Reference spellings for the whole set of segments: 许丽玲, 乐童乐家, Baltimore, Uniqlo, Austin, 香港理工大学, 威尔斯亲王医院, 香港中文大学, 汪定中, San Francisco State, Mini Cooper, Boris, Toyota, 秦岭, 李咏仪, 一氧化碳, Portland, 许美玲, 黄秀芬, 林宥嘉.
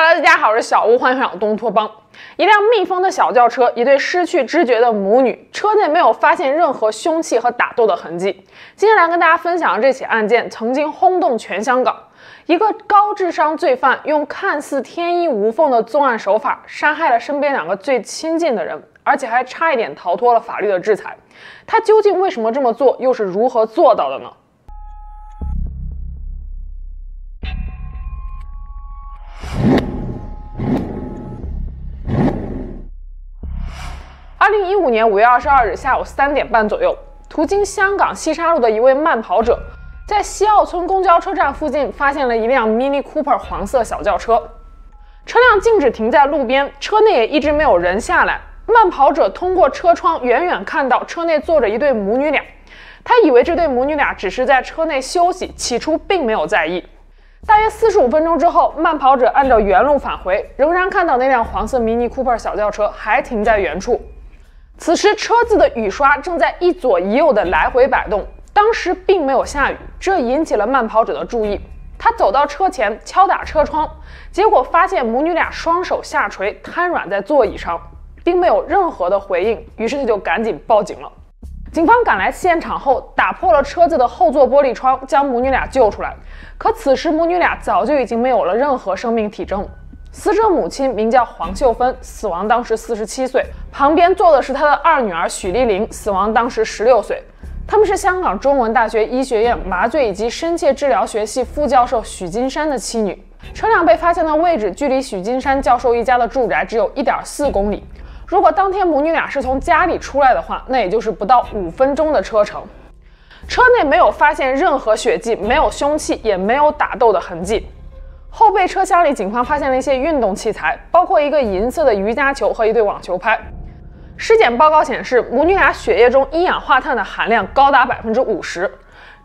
哈拉斯加好是小屋，欢迎上东托邦。一辆密封的小轿车，一对失去知觉的母女，车内没有发现任何凶器和打斗的痕迹。今天来跟大家分享这起案件曾经轰动全香港，一个高智商罪犯用看似天衣无缝的作案手法，杀害了身边两个最亲近的人，而且还差一点逃脱了法律的制裁。他究竟为什么这么做，又是如何做到的呢？ 2015年5月22日下午3点半左右，途经香港西沙路的一位慢跑者，在西澳村公交车站附近发现了一辆 Mini Cooper 黄色小轿车。车辆静止停在路边，车内也一直没有人下来。慢跑者通过车窗远远看到车内坐着一对母女俩，他以为这对母女俩只是在车内休息，起初并没有在意。 大约45分钟之后，慢跑者按照原路返回，仍然看到那辆黄色 Mini Cooper 小轿车还停在原处。此时，车子的雨刷正在一左一右的来回摆动，当时并没有下雨，这引起了慢跑者的注意。他走到车前敲打车窗，结果发现母女俩双手下垂，瘫软在座椅上，并没有任何的回应。于是他就赶紧报警了。警方赶来现场后，打破了车子的后座玻璃窗，将母女俩救出来。 可此时，母女俩早就已经没有了任何生命体征。死者母亲名叫黄秀芬，死亡当时47岁；旁边坐的是她的二女儿许丽玲，死亡当时16岁。他们是香港中文大学医学院麻醉以及深切治疗学系副教授许金山的妻女。车辆被发现的位置距离许金山教授一家的住宅只有 1.4 公里。如果当天母女俩是从家里出来的话，那也就是不到5分钟的车程。 车内没有发现任何血迹，没有凶器，也没有打斗的痕迹。后备车厢里，警方发现了一些运动器材，包括一个银色的瑜伽球和一对网球拍。尸检报告显示，母女俩血液中一氧化碳的含量高达 50%，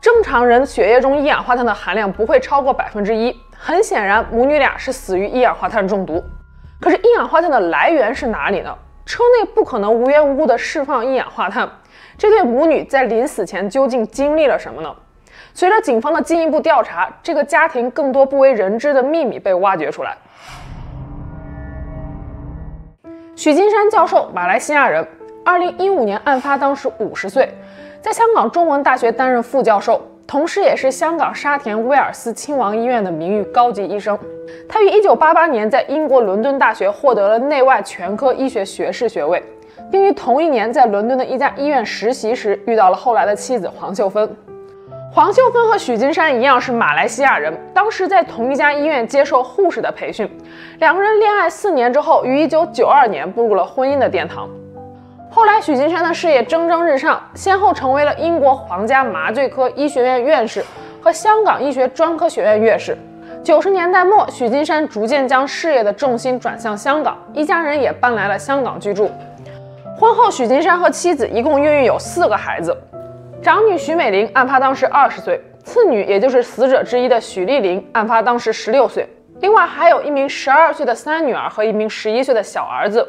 正常人血液中一氧化碳的含量不会超过 1%。很显然，母女俩是死于一氧化碳中毒。可是，一氧化碳的来源是哪里呢？车内不可能无缘无故地释放一氧化碳。 这对母女在临死前究竟经历了什么呢？随着警方的进一步调查，这个家庭更多不为人知的秘密被挖掘出来。许金山教授，马来西亚人，2015年案发当时50岁，在香港中文大学担任副教授，同时也是香港沙田威尔斯亲王医院的名誉高级医生。他于1988年在英国伦敦大学获得了内外全科医学学士学位。 并于同一年在伦敦的一家医院实习时，遇到了后来的妻子黄秀芬。黄秀芬和许金山一样是马来西亚人，当时在同一家医院接受护士的培训。两个人恋爱4年之后，于1992年步入了婚姻的殿堂。后来，许金山的事业蒸蒸日上，先后成为了英国皇家麻醉科医学院院士和香港医学专科学院院士。 90年代末，许金山逐渐将事业的重心转向香港，一家人也搬来了香港居住。 婚后，许金山和妻子一共孕育有4个孩子。长女许美玲案发当时20岁，次女也就是死者之一的许丽玲案发当时16岁，另外还有一名12岁的三女儿和一名11岁的小儿子。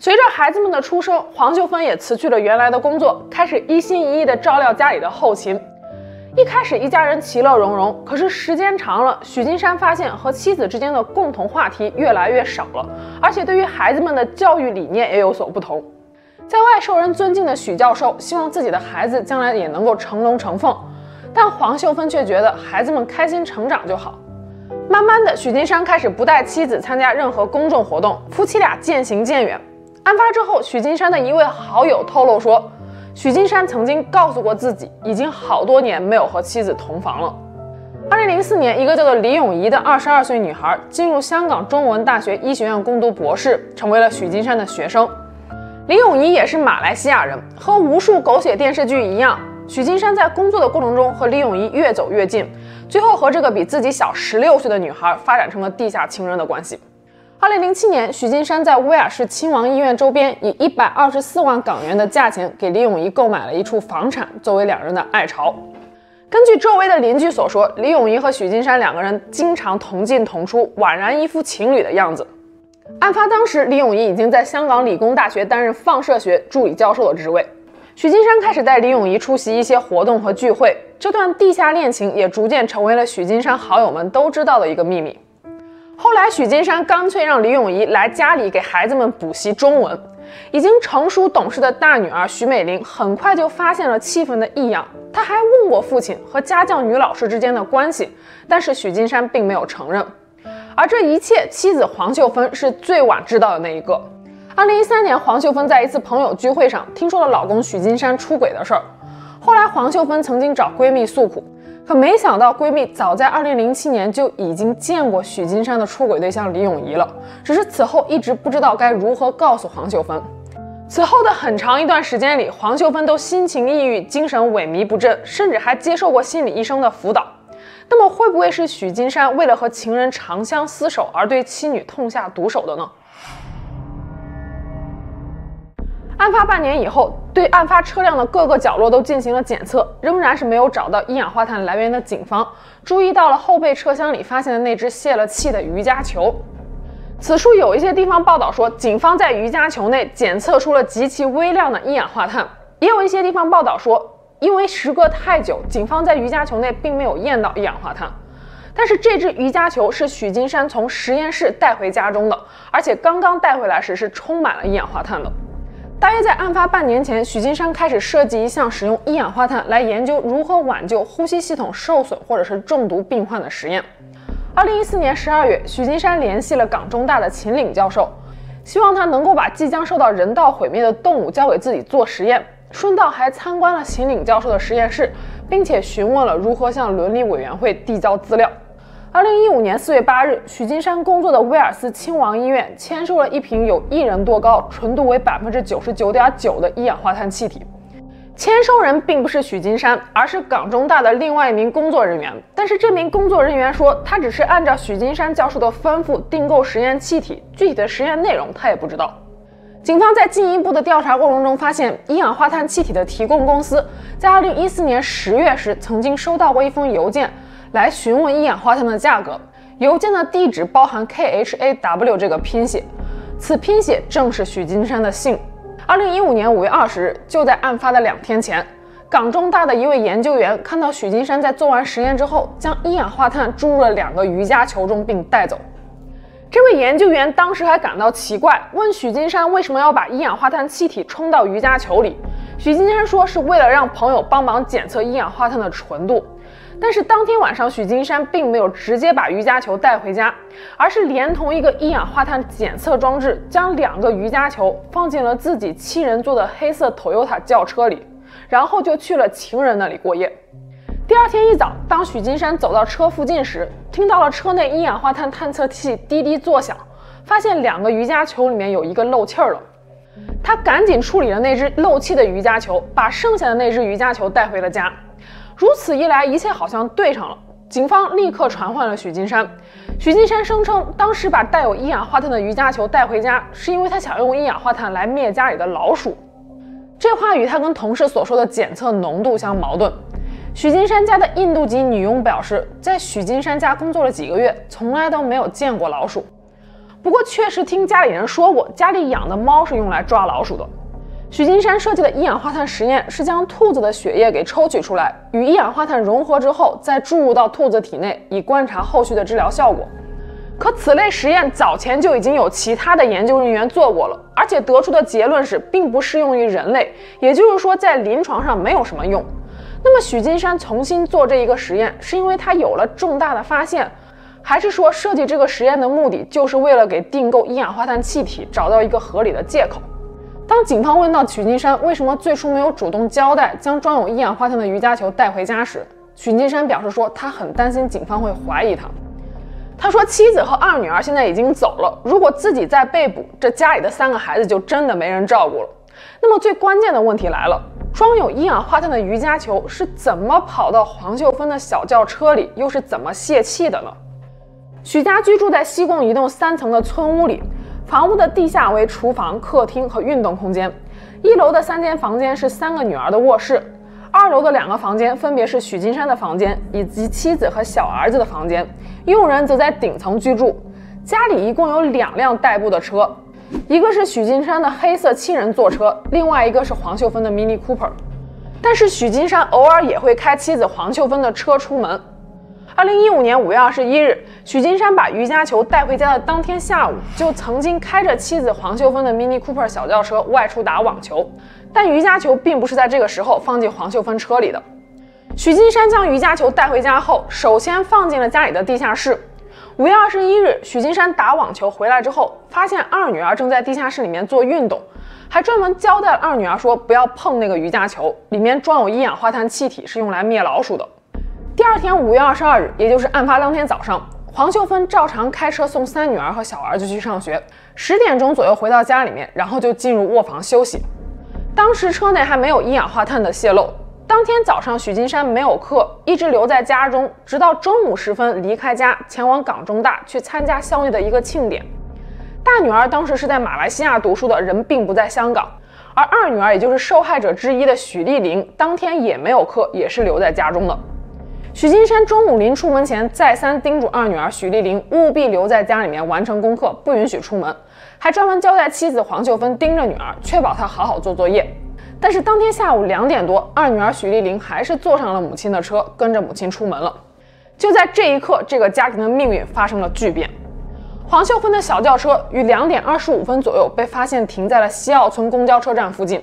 随着孩子们的出生，黄秀芬也辞去了原来的工作，开始一心一意地照料家里的后勤。一开始，一家人其乐融融，可是时间长了，许金山发现和妻子之间的共同话题越来越少了，而且对于孩子们的教育理念也有所不同。 在外受人尊敬的许教授希望自己的孩子将来也能够成龙成凤，但黄秀芬却觉得孩子们开心成长就好。慢慢的，许金山开始不带妻子参加任何公众活动，夫妻俩渐行渐远。案发之后，许金山的一位好友透露说，许金山曾经告诉过自己，已经好多年没有和妻子同房了。2004年，一个叫做李咏仪的22岁女孩进入香港中文大学医学院攻读博士，成为了许金山的学生。 李咏仪也是马来西亚人，和无数狗血电视剧一样，许金山在工作的过程中和李咏仪越走越近，最后和这个比自己小16岁的女孩发展成了地下情人的关系。2007年，许金山在威尔士亲王医院周边以124万港元的价钱给李咏仪购买了一处房产，作为两人的爱巢。根据周围的邻居所说，李咏仪和许金山两个人经常同进同出，宛然一副情侣的样子。 案发当时，李咏仪已经在香港理工大学担任放射学助理教授的职位。许金山开始带李咏仪出席一些活动和聚会，这段地下恋情也逐渐成为了许金山好友们都知道的一个秘密。后来许金山干脆让李咏仪来家里给孩子们补习中文。已经成熟懂事的大女儿许美玲很快就发现了气氛的异样，她还问过父亲和家教女老师之间的关系，但是许金山并没有承认。而这一切，妻子黄秀芬是最晚知道的那一个。2013年，黄秀芬在一次朋友聚会上听说了老公许金山出轨的事儿。后来，黄秀芬曾经找闺蜜诉苦，可没想到闺蜜早在2007年就已经见过许金山的出轨对象李咏仪了，只是此后一直不知道该如何告诉黄秀芬。此后的很长一段时间里，黄秀芬都心情抑郁、精神萎靡不振，甚至还接受过心理医生的辅导。那么，会不会是许金山为了和情人长相厮守而对妻女痛下毒手的呢？案发半年以后，对案发车辆的各个角落都进行了检测，仍然是没有找到一氧化碳来源的警方注意到了后备车厢里发现的那只泄了气的瑜伽球。此处有一些地方报道说，警方在瑜伽球内检测出了极其微量的一氧化碳，也有一些地方报道说，因为时隔太久，警方在瑜伽球内并没有验到一氧化碳。但是这只瑜伽球是许金山从实验室带回家中的，而且刚刚带回来时是充满了一氧化碳的。大约在案发半年前，许金山开始设计一项使用一氧化碳来研究如何挽救呼吸系统受损或者是中毒病患的实验。2014年12月，许金山联系了港中大的秦岭教授，希望他能够把即将受到人道毁灭的动物交给自己做实验，顺道还参观了秦岭教授的实验室，并且询问了如何向伦理委员会递交资料。2015年4月8日，许金山工作的威尔斯亲王医院签署了一瓶有1人多高、纯度为99.9%的一氧化碳气体。签收人并不是许金山，而是港中大的另外一名工作人员。但是这名工作人员说，他只是按照许金山教授的吩咐订购实验气体，具体的实验内容他也不知道。警方在进一步的调查过程中发现，一氧化碳气体的提供公司在2014年10月时曾经收到过一封邮件，来询问一氧化碳的价格。邮件的地址包含 KHAW 这个拼写，此拼写正是许金山的姓。2015年5月20日，就在案发的2天前，港中大的一位研究员看到许金山在做完实验之后，将一氧化碳注入了2个瑜伽球中并带走。这位研究员当时还感到奇怪，问许金山为什么要把一氧化碳气体冲到瑜伽球里。许金山说是为了让朋友帮忙检测一氧化碳的纯度。但是当天晚上，许金山并没有直接把瑜伽球带回家，而是连同一个一氧化碳检测装置，将2个瑜伽球放进了自己7人坐的黑色 Toyota 轿车里，然后就去了情人那里过夜。第2天一早，当许金山走到车附近时，听到了车内一氧化碳探测器滴滴作响，发现2个瑜伽球里面有一个漏气了。他赶紧处理了那只漏气的瑜伽球，把剩下的那只瑜伽球带回了家。如此一来，一切好像对上了。警方立刻传唤了许金山。许金山声称，当时把带有一氧化碳的瑜伽球带回家，是因为他想用一氧化碳来灭家里的老鼠。这话与他跟同事所说的检测浓度相矛盾。许金山家的印度籍女佣表示，在许金山家工作了几个月，从来都没有见过老鼠。不过确实听家里人说过，家里养的猫是用来抓老鼠的。许金山设计的一氧化碳实验是将兔子的血液给抽取出来，与一氧化碳融合之后，再注入到兔子体内，以观察后续的治疗效果。可此类实验早前就已经有其他的研究人员做过了，而且得出的结论是并不适用于人类，也就是说在临床上没有什么用。那么许金山重新做这一个实验，是因为他有了重大的发现，还是说设计这个实验的目的就是为了给订购一氧化碳气体找到一个合理的借口？当警方问到许金山为什么最初没有主动交代将装有一氧化碳的瑜伽球带回家时，许金山表示说他很担心警方会怀疑他。他说妻子和2女儿现在已经走了，如果自己再被捕，这家里的3个孩子就真的没人照顾了。那么最关键的问题来了，装有一氧化碳的瑜伽球是怎么跑到黄秀芬的小轿车里，又是怎么泄气的呢？许家居住在西贡一栋3层的村屋里，房屋的地下为厨房、客厅和运动空间。1楼的3间房间是3个女儿的卧室，2楼的2个房间分别是许金山的房间以及妻子和小儿子的房间，佣人则在顶层居住。家里一共有2辆代步的车，一个是许金山的黑色7人座车，另外一个是黄秀芬的 Mini Cooper。 但是许金山偶尔也会开妻子黄秀芬的车出门。2015年5月21日，许金山把余家球带回家的当天下午，就曾经开着妻子黄秀芬的 Mini Cooper 小轿车外出打网球，但余家球并不是在这个时候放进黄秀芬车里的。许金山将余家球带回家后，首先放进了家里的地下室。5月21日，许金山打网球回来之后，发现二女儿正在地下室里面做运动，还专门交代了二女儿说不要碰那个余家球，里面装有一氧化碳气体，是用来灭老鼠的。 第二天5月22日，也就是案发当天早上，黄秀芬照常开车送三女儿和小儿子去上学，10点钟左右回到家里面，然后就进入卧房休息。当时车内还没有一氧化碳的泄漏。当天早上，许金山没有课，一直留在家中，直到中午时分离开家，前往港中大去参加校内的一个庆典。大女儿当时是在马来西亚读书的，人并不在香港，而二女儿也就是受害者之一的许丽玲，当天也没有课，也是留在家中的。 许金山中午临出门前再三叮嘱二女儿许丽玲务必留在家里面完成功课，不允许出门，还专门交代妻子黄秀芬盯着女儿，确保她好好做作业。但是当天下午2点多，二女儿许丽玲还是坐上了母亲的车，跟着母亲出门了。就在这一刻，这个家庭的命运发生了巨变。黄秀芬的小轿车于2点25分左右被发现停在了西澳村公交车站附近。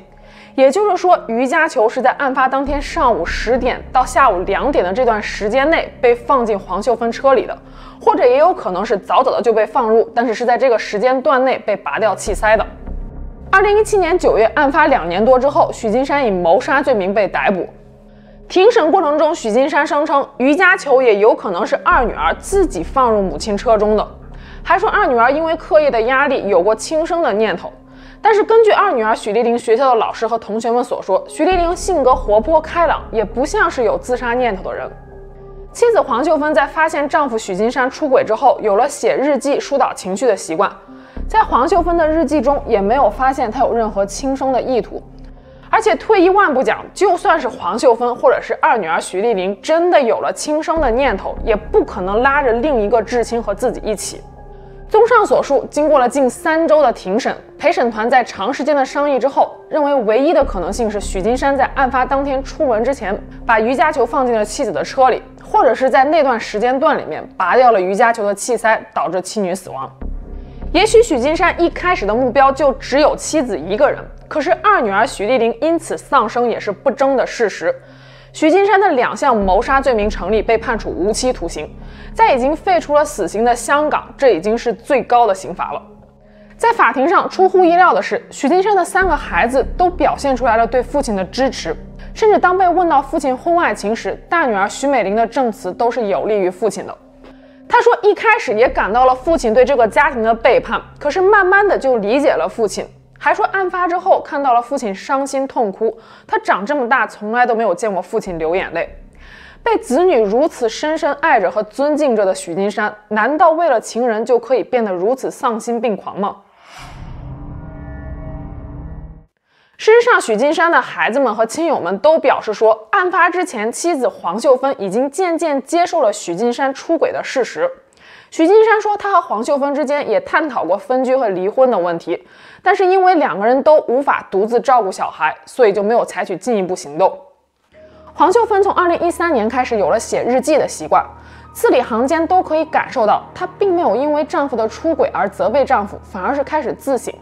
也就是说，余家球是在案发当天上午10点到下午2点的这段时间内被放进黄秀芬车里的，或者也有可能是早早的就被放入，但是是在这个时间段内被拔掉气塞的。2017年9月，案发2年多之后，许金山以谋杀罪名被逮捕。庭审过程中，许金山声称余家球也有可能是二女儿自己放入母亲车中的，还说二女儿因为课业的压力有过轻生的念头。 但是根据二女儿许丽玲学校的老师和同学们所说，许丽玲性格活泼开朗，也不像是有自杀念头的人。妻子黄秀芬在发现丈夫许金山出轨之后，有了写日记疏导情绪的习惯，在黄秀芬的日记中也没有发现她有任何轻生的意图。而且退一万步讲，就算是黄秀芬或者是二女儿许丽玲真的有了轻生的念头，也不可能拉着另一个至亲和自己一起。 综上所述，经过了近3周的庭审，陪审团在长时间的商议之后，认为唯一的可能性是许金山在案发当天出门之前，把余家球放进了妻子的车里，或者是在那段时间段里面拔掉了余家球的气塞，导致妻女死亡。也许许金山一开始的目标就只有妻子一个人，可是二女儿许丽玲因此丧生也是不争的事实。 许金山的2项谋杀罪名成立，被判处无期徒刑。在已经废除了死刑的香港，这已经是最高的刑罚了。在法庭上，出乎意料的是，许金山的3个孩子都表现出来了对父亲的支持，甚至当被问到父亲婚外情时，大女儿许美玲的证词都是有利于父亲的。她说，一开始也感到了父亲对这个家庭的背叛，可是慢慢的就理解了父亲。 还说案发之后看到了父亲伤心痛哭，他长这么大从来都没有见过父亲流眼泪。被子女如此深深爱着和尊敬着的许金山，难道为了情人就可以变得如此丧心病狂吗？事实上，许金山的孩子们和亲友们都表示说，案发之前，妻子黄秀芬已经渐渐接受了许金山出轨的事实。 许金山说，他和黄秀芬之间也探讨过分居和离婚的问题，但是因为2个人都无法独自照顾小孩，所以就没有采取进一步行动。黄秀芬从2013年开始有了写日记的习惯，字里行间都可以感受到，她并没有因为丈夫的出轨而责备丈夫，反而是开始自省。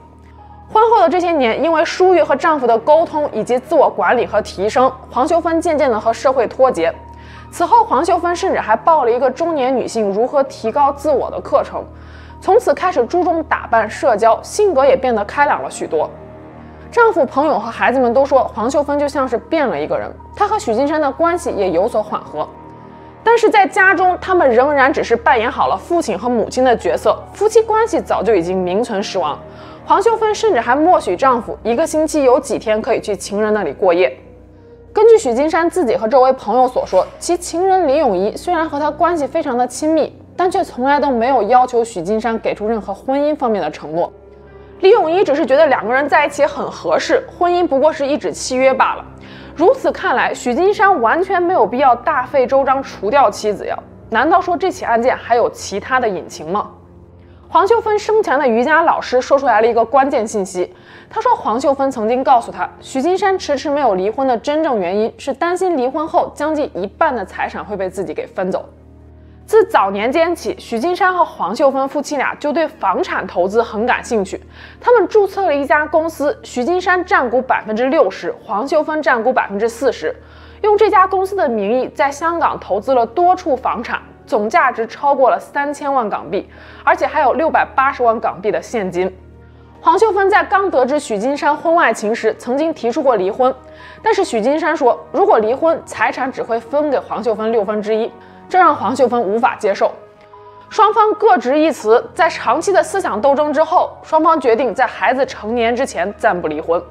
婚后的这些年，因为疏于和丈夫的沟通以及自我管理和提升，黄秀芬渐渐地和社会脱节。 此后，黄秀芬甚至还报了一个中年女性如何提高自我的课程，从此开始注重打扮、社交，性格也变得开朗了许多。丈夫、朋友和孩子们都说，黄秀芬就像是变了一个人。她和许金山的关系也有所缓和，但是在家中，他们仍然只是扮演好了父亲和母亲的角色，夫妻关系早就已经名存实亡。黄秀芬甚至还默许丈夫1个星期有几天可以去情人那里过夜。 根据许金山自己和周围朋友所说，其情人李永怡虽然和他关系非常的亲密，但却从来都没有要求许金山给出任何婚姻方面的承诺。李永怡只是觉得2个人在一起很合适，婚姻不过是一纸契约罢了。如此看来，许金山完全没有必要大费周章除掉妻子呀？难道说这起案件还有其他的隐情吗？ 黄秀芬生前的瑜伽老师说出来了一个关键信息。他说，黄秀芬曾经告诉他，许金山迟迟没有离婚的真正原因是担心离婚后将近一半的财产会被自己给分走。自早年间起，徐金山和黄秀芬夫妻俩就对房产投资很感兴趣。他们注册了一家公司，徐金山占股 60%， 黄秀芬占股 40%， 用这家公司的名义在香港投资了多处房产，总价值超过了3000万港币，而且还有680万港币的现金。黄秀芬在刚得知许金山婚外情时，曾经提出过离婚，但是许金山说，如果离婚，财产只会分给黄秀芬1/6，这让黄秀芬无法接受。双方各执一词，在长期的思想斗争之后，双方决定在孩子成年之前暂不离婚。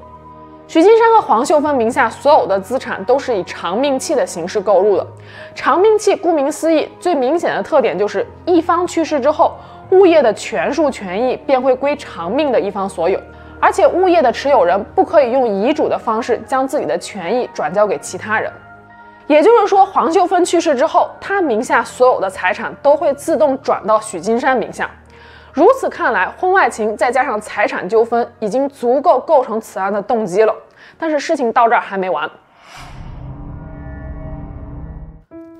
许金山和黄秀芬名下所有的资产都是以长命契的形式购入的。长命契顾名思义，最明显的特点就是一方去世之后，物业的全数权益便会归长命的一方所有，而且物业的持有人不可以用遗嘱的方式将自己的权益转交给其他人。也就是说，黄秀芬去世之后，她名下所有的财产都会自动转到许金山名下。如此看来，婚外情再加上财产纠纷，已经足够构成此案的动机了。但是事情到这儿还没完。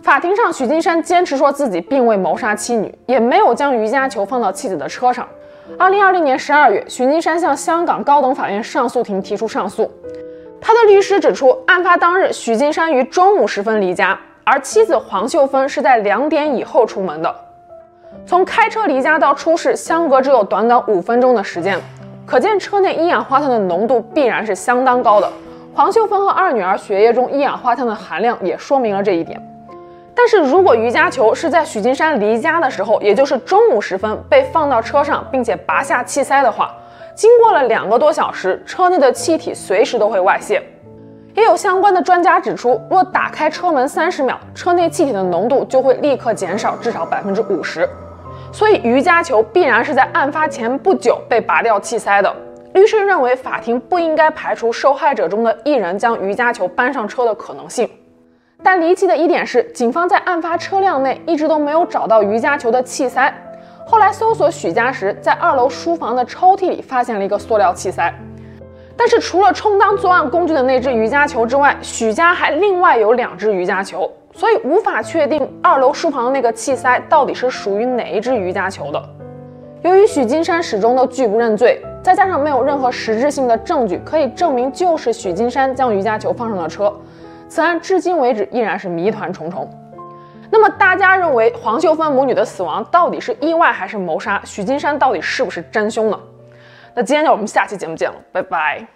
法庭上，许金山坚持说自己并未谋杀妻女，也没有将瑜伽球放到妻子的车上。2020年12月，许金山向香港高等法院上诉庭提出上诉。他的律师指出，案发当日许金山于中午时分离家，而妻子黄秀芬是在2点以后出门的。从开车离家到出事相隔只有短短5分钟的时间，可见车内一氧化碳的浓度必然是相当高的。黄秀芬和二女儿血液中一氧化碳的含量也说明了这一点。但是如果瑜伽球是在许金山离家的时候，也就是中午时分被放到车上，并且拔下气塞的话，经过了2个多小时，车内的气体随时都会外泄。也有相关的专家指出，若打开车门30秒，车内气体的浓度就会立刻减少至少 50%。所以瑜伽球必然是在案发前不久被拔掉气塞的。律师认为，法庭不应该排除受害者中的一人将瑜伽球搬上车的可能性。但离奇的一点是，警方在案发车辆内一直都没有找到瑜伽球的气塞。后来搜索许家时，在2楼书房的抽屉里发现了一个塑料气塞。但是除了充当作案工具的那只瑜伽球之外，许家还另外有2只瑜伽球，所以无法确定2楼书房的那个气塞到底是属于哪一只瑜伽球的。由于许金山始终都拒不认罪，再加上没有任何实质性的证据可以证明就是许金山将瑜伽球放上了车，此案至今为止依然是谜团重重。那么大家认为黄秀芬母女的死亡到底是意外还是谋杀？许金山到底是不是真凶呢？那今天就我们下期节目见了，拜拜。